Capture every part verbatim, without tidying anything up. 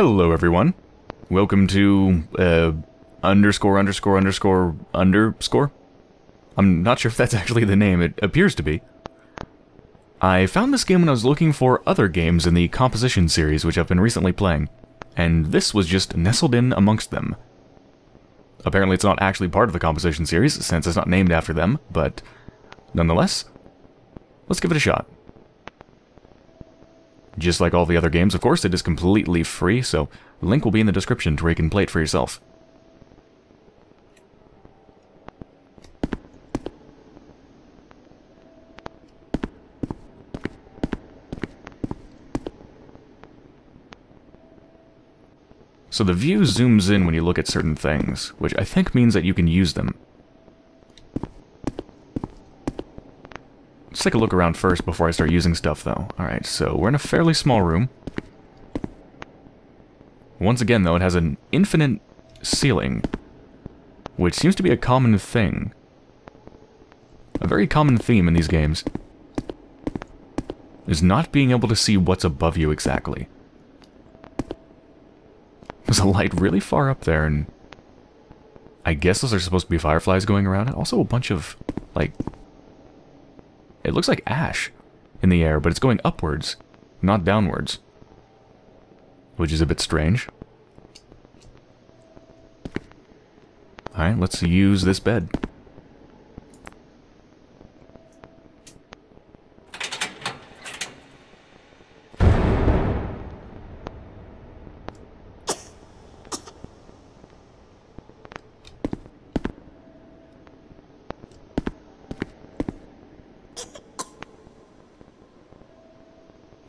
Hello everyone, welcome to, uh, underscore underscore underscore underscore? I'm not sure if that's actually the name, it appears to be. I found this game when I was looking for other games in the composition series which I've been recently playing, and this was just nestled in amongst them. Apparently it's not actually part of the composition series, since it's not named after them, but nonetheless, let's give it a shot. Just like all the other games, of course, it is completely free, so the link will be in the description to where you can play it for yourself. So the view zooms in when you look at certain things, which I think means that you can use them. Let's take a look around first before I start using stuff, though. Alright, so we're in a fairly small room. Once again, though, it has an infinite ceiling, which seems to be a common thing. A very common theme in these games is not being able to see what's above you exactly. There's a light really far up there, and I guess those are supposed to be fireflies going around, and also a bunch of, like... It looks like ash in the air, but it's going upwards, not downwards. Which is a bit strange. Alright, let's use this bed.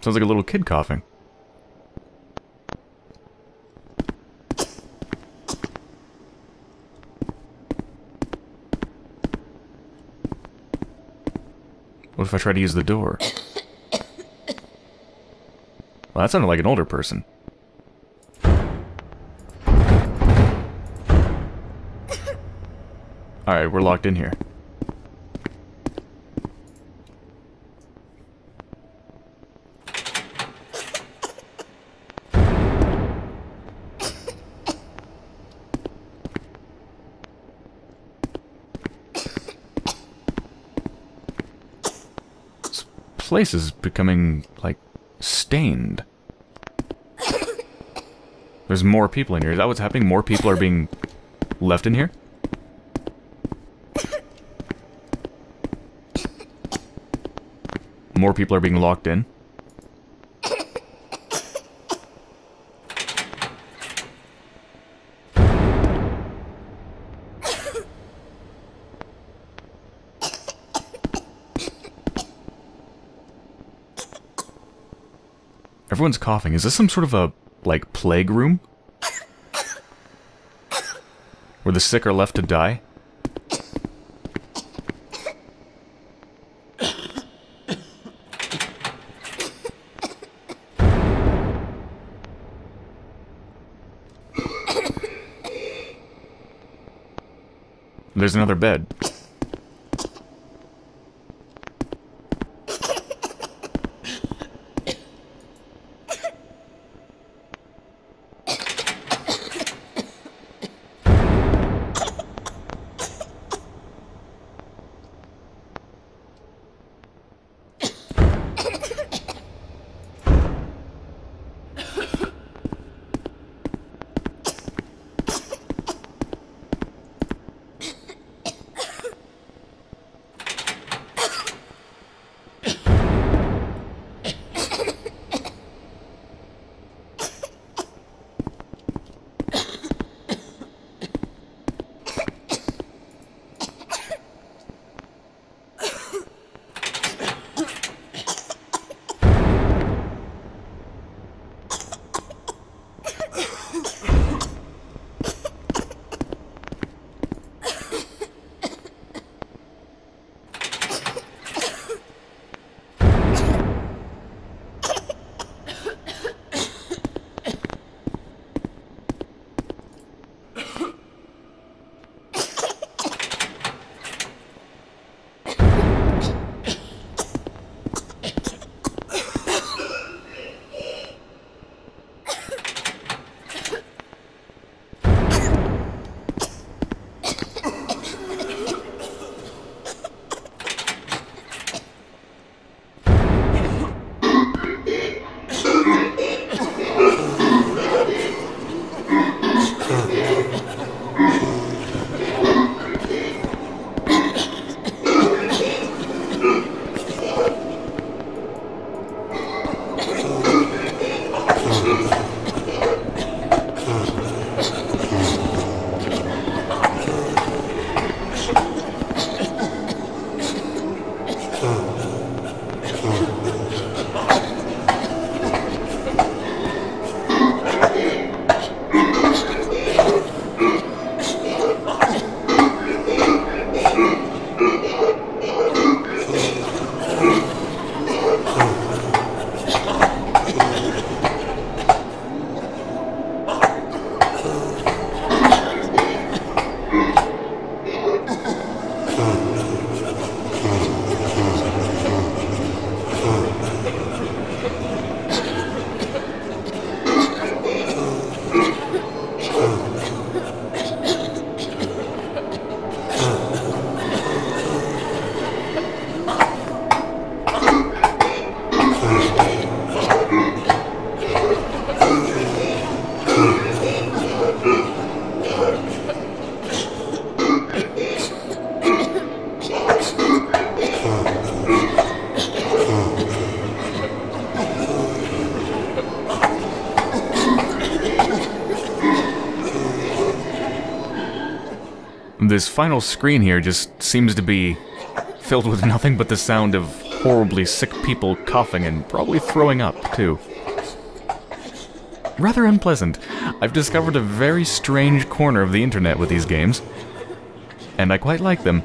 Sounds like a little kid coughing. What if I try to use the door? Well, that sounded like an older person. Alright, we're locked in here. This place is becoming, like, stained. There's more people in here. Is that what's happening? More people are being left in here? More people are being locked in? Everyone's coughing. Is this some sort of a, like, plague room? Where the sick are left to die? There's another bed. This final screen here just seems to be filled with nothing but the sound of horribly sick people coughing and probably throwing up, too. Rather unpleasant. I've discovered a very strange corner of the internet with these games, and I quite like them.